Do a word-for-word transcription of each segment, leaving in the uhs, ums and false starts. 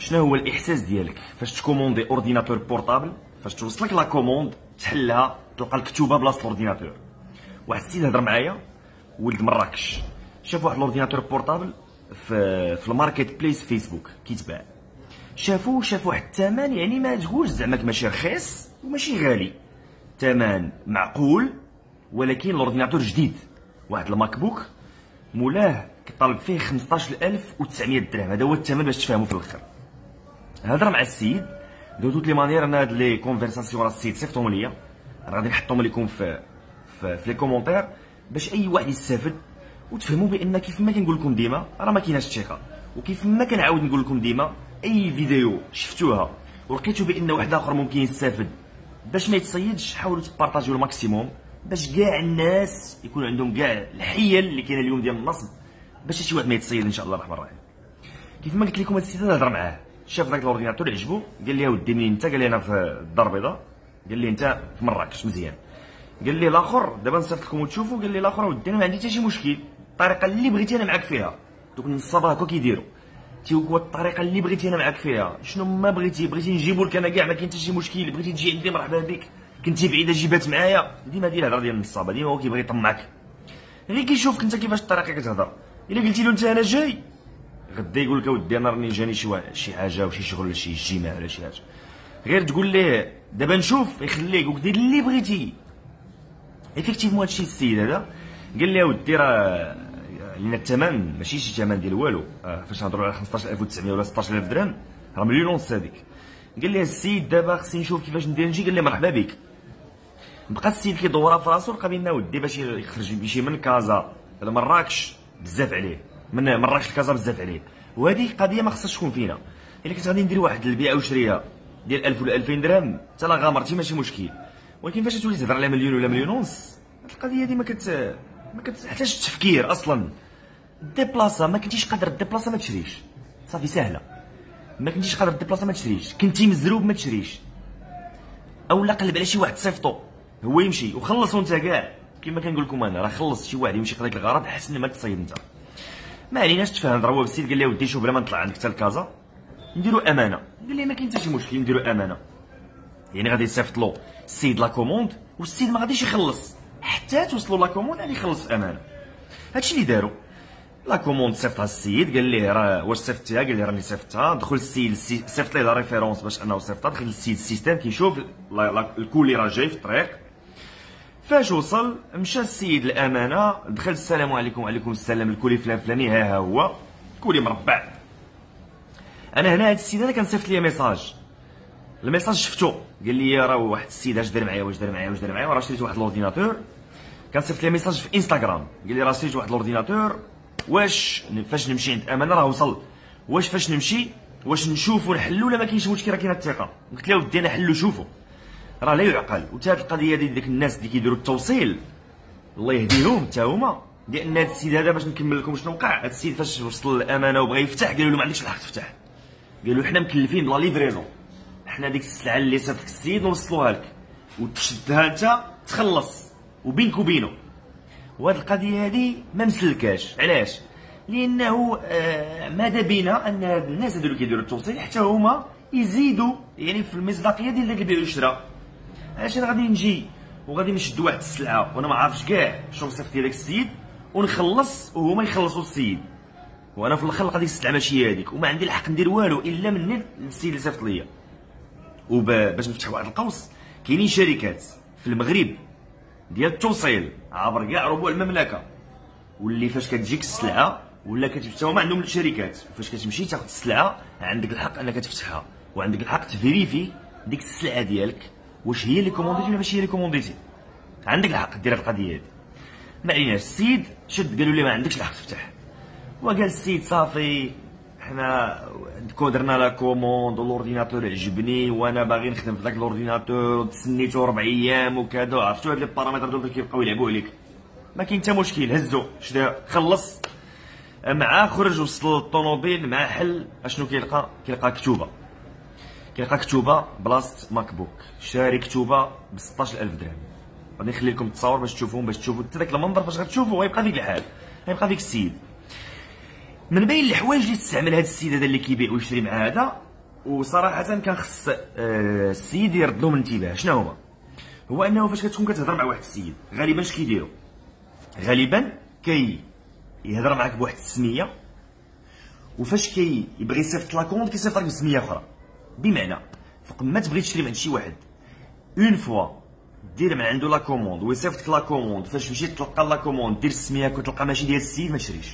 شنو هو الاحساس ديالك فاش تكوموندي اورديناتور بورطابل، فاش توصلك لا كوموند تحلها تلقى الكتوبه بلاصه الاورديناتور؟ واحد السيد هضر معايا ولد مراكش، شاف واحد الاورديناتور بورطابل في في الماركت بليس فيسبوك كيتباع، شافو شاف واحد الثمن يعني ما تهوش، زعما ماشي رخيص وماشي غالي، ثمن معقول، ولكن الاورديناتور جديد، واحد الماك بوك مولاه كطالب فيه خمسطاش ألف وتسعمية درهم. هذا هو الثمن باش تفهموا في الاخر. هضر مع السيد دو توت لي مانيير، انا هاد لي كونفرساسيون راه السيد صيفطهم ليا، راه غادي نحطهم لكم في في, في لي كومونتير باش اي واحد يستافد، وتفهموا بان كيف ما كنقول لكم ديما راه ما كايناش الثقه، وكيف ما كنعاود نقول لكم ديما اي فيديو شفتوها ولقيتو بان واحد اخر ممكن يستافد باش ما يتصيدش، حاولوا تبارطاجيو الماكسيموم باش كاع الناس يكون عندهم كاع الحيل اللي كاينه اليوم ديال النصب باش شي واحد ما يتصيد ان شاء الله الرحمن الرحيم. كيف ما قلت لكم هاد السيد هضر معاه، شاف داك الاورديناتور عجبو، قال لي اودي منين انت؟ قال لي انا في الدار البيضاء، قال لي انت في مراكش مزيان، قال لي الاخر دابا نصيفط لكم وتشوفوا، قال لي الاخر اودي انا ما عندي حتى شي مشكل، الطريقه اللي بغيتي انا معاك فيها. دوك النصابه هكا كيديروا، تيوكوا الطريقه اللي بغيتي انا معاك فيها، شنو ما بغيتي بغيتي نجيبو لك انا كاع، ما كاين حتى شي مشكل، بغيتي تجي عندي مرحبا بك، كنتي بعيده جيبات معايا. ديما هذه الهضره ديال النصابه، ديما هو كيبغي يطمعك، غير كيشوفك انت كيفاش الطريقه كتهضر. الا قلتي له انت انا جاي غدا يقول لك اودي انا راني جاني شي شي حاجه وشي شغل ولا شي جيمه ولا شي حاجه، غير تقول ليه دابا نشوف يخليك وكدير اللي بغيتي. ايفيكتيفمون هادشي السيد هذا قال لي اودي راه لان الثمن ماشي شي ثمن ديال والو، فاش نهضروا على خمسطاش ألف وتسعمية ولا ستطاش ألف درهم راه مليون ونص هذيك. قال لي السيد دابا خصني نشوف كيفاش ندير نجي، قال لي مرحبا بك. بقى السيد كيدورها في راسو، لقى بان ودي باش يخرج يمشي من كازا لمراكش بزاف عليه، من مراكش لكازا بزاف عليه، وهذه قضيه ما خصهاش تكون فينا. الا كنت غادي ندير واحد البيعه وشريه ديال ألف ولا ألفين درهم حتى لا غامرتي ماشي مشكل، ولكن فاش تولي تهضر على مليون ولا مليون ونص هاد القضيه هادي ما كت ما كتحتاجش التفكير اصلا. ديبلاصه ما كنتيش قادر ديبلاصه ما تشريش، صافي سهله. ما كنتيش قادر ديبلاصه ما تشريش، كنتي مزروب ما تشريش، اولا قلب على شي واحد صيفطو هو يمشي وخلصوا انت كاع. كما كنقول لكم انا راه خلص شي واحد يمشي قضيك الغرض احسن ما تصيد انت. ما عليناش، تفاهم هو بالسيد. قال لي ودي شوف بلا ما نطلع عندك حتى لكازا نديروا امانه، قال لي ما كاين حتى شي مشكل نديروا امانه، يعني غادي يصيفط له السيد لا كوموند والسيد ما غاديش يخلص حتى توصلوا لا كوموند، غادي يخلص امانه. هادشي اللي داروا، لا كوموند صيفطها السيد، قال ليه راه واش صيفطتيها؟ قال ليه راني صيفطتها. دخل السيد صيفط ليه لا ريفيرونس باش انه صيفطها، دخل السيد السيستم كيشوف الكول اللي راه جاي في الطريق. فاش وصل مشى السيد الامانه، دخل السلام عليكم وعليكم السلام، الكولي فلان فلاني ها هو كولي مربع. انا هنا هاد السيد هذا كان صيفط لي ميساج، الميساج شفتو، قال لي راه واحد السيد اش دار معايا واش دار معايا واش دار معايا وراه شريت واحد الاورديناتور. كان صيفط لي ميساج في انستغرام قال لي راه شريت واحد الاورديناتور، واش فاش نمشي عند امانه راه وصل، واش فاش نمشي واش نشوفو نحلو ولا ما كاينش مشكل؟ راه كاينه الثقه. قلت له ودي انا حلو شوفو، راه لا يعقل. وتا هاد القضيه ديال ديك الناس اللي كيديروا التوصيل الله يهديهم حتى هما، لان هاد السيد هذا باش نكمل لكم شنو وقع. هاد السيد فاش وصل للامانه وبغى يفتح قالوا له ما عندكش الحق تفتح، قالوا حنا مكلفين بلا ليفريزون، حنا ديك السلعه اللي صيفطك السيد نوصلوها لك وتشدها انت تخلص وبينك وبينه. وهاد القضيه هادي ما مسلكاش، علاش؟ لانه آه ماذا بينا ان هاد الناس هادو اللي كيديروا التوصيل حتى هما يزيدوا يعني في المصداقيه ديال داك البيع والشراء. علاش انا غادي نجي وغادي نشد واحد السلعه وانا ما عارفش كاع شنو صيفط لي داك السيد ونخلص وهما يخلصوا السيد، وانا في الاخر غادي السلعه ماشي هذيك وما عندي الحق ندير والو الا من السيد اللي صيفط ليا. وباش نفتح واحد القوس، كاينين شركات في المغرب ديال التوصيل عبر كاع ربوع المملكه، واللي فاش كتجيك السلعه ولا كتفتح هما عندهم الشركات، فاش كتمشي تاخذ السلعه عندك الحق انك تفتحها، وعندك الحق تفيريفي ديك السلعه ديالك واش هي اللي كومونديتي ولا ماشي هي اللي كومونديتي، عندك الحق دير هاد القضيه هادي. ما عليناش، السيد شد قالوا لي ما عندكش الحق تفتح، وقال السيد صافي حنا درنا لا كوموند والاورديناتور عجبني وانا باغي نخدم في داك الاورديناتور وتسنيتو ربع ايام وكذا، عرفتوا هاد لي بارامتر دول اللي كيبقاو يلعبوا عليك، ما كاين حتى مشكل. هزو شدا خلص، مع خرج وصل للطونوبيل مع حل اشنو كيلقى؟ كيلقى كتوبه، كيلقى كتوبه بلاصه ماك بوك، شاري كتوبه ب ستطاش ألف درهم. غادي نخلي لكم التصاور باش تشوفوهم، باش تشوفوا حتى داك المنظر فاش غتشوفوه غيبقى فيك الحال، غيبقى فيك السيد. من بين الحوايج اللي استعمل هذا السيد هذا اللي كيبيع ويشري مع هذا وصراحه كان خص السيد يرد لهم الانتباه. شنو هو هو انه فاش كتكون كتهضر مع واحد السيد غالبا اش كيديروا؟ غالبا كي يهضر معك بواحد السميه، وفاش كي يبغي يصيفط لاكونت كيصيفط لك بسميه اخرى. بمعنى فوق ما تبغي تشري من عند شي واحد، اون فوا دير من عنده لا كوموند ويصيفط لك لا كوموند، فاش مشيت تلقى لا كوموند دير السمياك وتلقى ماشي ديال السيد ما تشريش.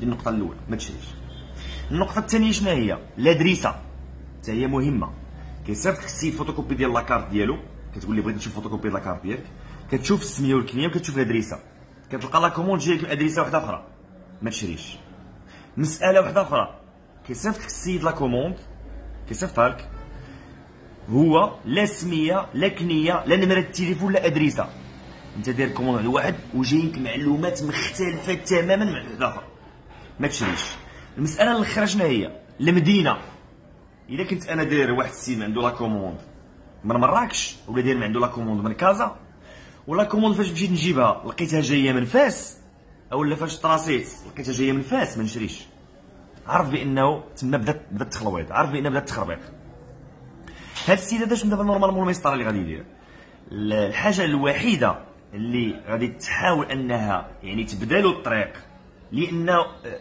دي النقطه الاولى، ما تشريش. النقطه الثانيه شنو هي؟ لادريسه حتى هي مهمه. كيصيفط لك السيد فوتوكوبي ديال لاكارت ديالو، كتقول لي بغيت نشوف فوتوكوبي ديال لاكارت ديالك، كتشوف السميه والكنيه وكتشوف لادريسه، كتلقى لا كوموند جايك من ادريسه واحده اخرى، ما تشريش. مساله واحده اخرى، كيصيفط لك السيد لا كوموند كيصيفطها لك، هو لا سميه لا كنيه لا نمره التليفون لا ادريسه، انت داير كوموند على واحد وجايك معلومات مختلفه تماما مع واحد اخر، ما تشريش. المساله الاخيره شنو هي؟ المدينه. اذا كنت انا داير واحد السيد عنده لا كوموند من مراكش، ولا داير عنده لا كوموند من كازا، ولا كوموند فاش مشيت نجيبها لقيتها جايه من فاس، اولا فاش طراسيت لقيتها جايه من فاس، ما نشريش. عرف بانه تما بدات بدات التخلويط، عرف بان بدات التخربيق. هاد السيد هذا شنو دابا نورمالمون المسطره اللي غادي يدير؟ الحاجه الوحيده اللي غادي تحاول انها يعني تبدلو الطريق، لان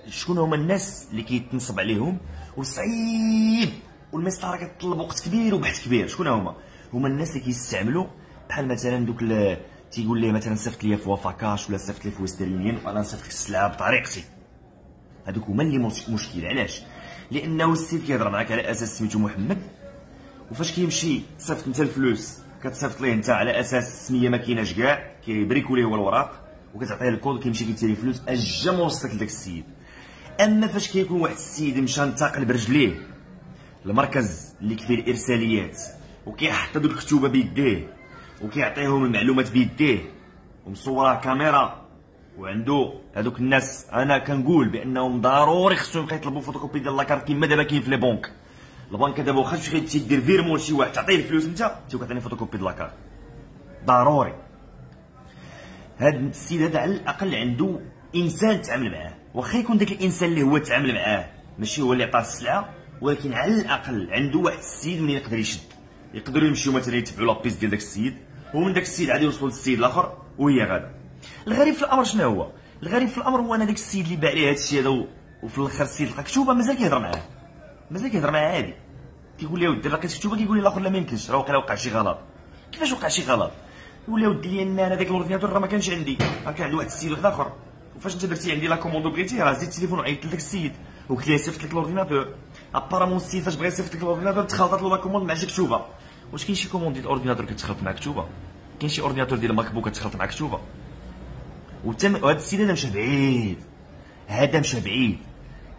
شكون هما الناس اللي كيتنصب عليهم وصعيب، والمسطره كتطلب وقت كبير وبحث كبير. شكون هما؟ هما الناس اللي كيستعملوا بحال مثلا دوك تيقول ليه مثلا صيفط ليا في وافاكاش، ولا صيفط لي في ويسترن يونيون، وانا نصيفط لك السلعه بطريقتي. هذوك هما اللي مشكل. علاش؟ لانه السيد كيهضر معاك على اساس سميتو محمد، وفاش كيمشي تصيفط انت الفلوس كتصيفط ليه انت على اساس السميه ما كايناش كاع، كيبريكوليه هو الوراق وكتعطيه الكود، كيمشي كيدير الفلوس اجا موصلك لذاك السيد. اما فاش كيكون واحد السيد مشى انتقل برجليه المركز اللي كيدير الارساليات، وكيحط هذوك الكتوبه بيديه، وكيعطيهم المعلومات بيديه، ومصوره كاميرا، وعنده هذوك الناس، انا كنقول بانهم ضروري خصهم يبقاو يطلبوا فوتوكوبي ديال لاكارت كيما دابا كاين في لي بونك. البنك دابا واخا تمشي دير فيرمون لشي واحد تعطيه الفلوس انت، تيقول عطيني فوتوكوبي ديال لاكارت، ضروري. هاد السيد هذا على الاقل عنده انسان تعامل معاه، واخا يكون داك الانسان اللي هو تعامل معاه ماشي هو اللي عطاه السلعه، ولكن على الاقل عنده واحد السيد منين يقدر يشد، يقدروا يمشيو مثلا يتبعوا لابيس ديال داك السيد، ومن داك السيد عاد يوصلوا للسيد الاخر وهي غادا. الغريب في الامر شنو هو؟ الغريب في الامر هو ان داك السيد اللي باع ليه هذا الشيء هذا، وفي الاخر السيد لقى كتوبه مازال كيهضر معاه، مازال كيهضر معاه عادي، كيقول لي يا ودي لقيت كتوبه، كيقول لي الاخر لا ما يمكنش راه واقيلا وقع شي غلط. كيفاش وقع شي غلط؟ يقول لي يا ودي لي انا هذاك الاورديناتور راه ما كانش عندي، راه كان عند واحد السيد واحد اخر، وفاش انت درتي عندي لا كوموند بغيتي راه زيد التليفون وعيطت لذاك السيد وقلت ليه صيفط لك الاورديناتور. ابارامون السيد فاش بغى يصيفط لك الاورديناتور تخلطات له لا كوموند مع شي كتوبه. واش كاين شي كوموند ديال الاورديناتور كتخلط مع كتوبه؟ كاين شي اورديناتور ديال الماك بوك كتخلط مع كتوبه؟ وهذا السيد هذا مشى بعيد، هذا مشى بعيد،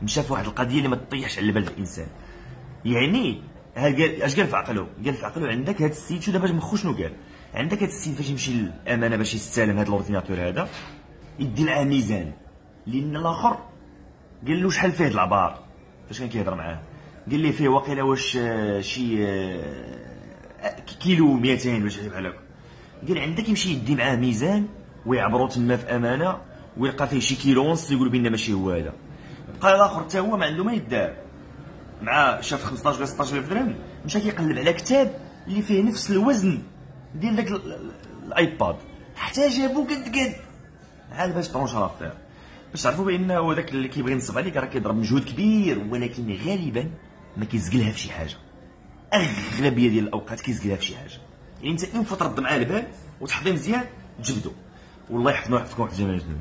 مشى في واحد القضيه اللي ما تطيحش على بال الانسان. يعني اش قال في عقله؟ قال في عقله عندك هذا السيد شو دابا مخو شنو قال؟ عندك هذا السيد فاش يمشي للامانه باش يستلم هذا الاورديناتور هذا يدي معاه ميزان، لان الاخر قال له شحال فيه هذا العبار فاش كان كيهضر معاه، قال ليه فيه واقيلا واش شي كيلو مئتين ولا شي حاجه بحال هكا. قال عندك يمشي يدي معاه ميزان ويعبروا تما في امانه ويلقى فيه شي كيلو ونص يقول بان ماشي هو هذا. بقى الاخر حتى هو ما عنده ما يدار، مع شاف خمسطاش ولا ستطاش ألف درهم مشى كيقلب على كتاب اللي فيه نفس الوزن ديال داك الايباد حتى جابو قد قد، عاد باش طرونش راه فيه باش تعرفوا بان هو داك اللي كيبغي ينصب عليك راه كيضرب مجهود كبير، ولكن غالبا ما كيزقلها في شي حاجه. اغلبيه ديال الاوقات كيزقلها في شي حاجه، يعني انت اون فوا ترد معاه البال وتحضي مزيان تجبدو. والله يحفظنا ويحفظكم واحد الجميع.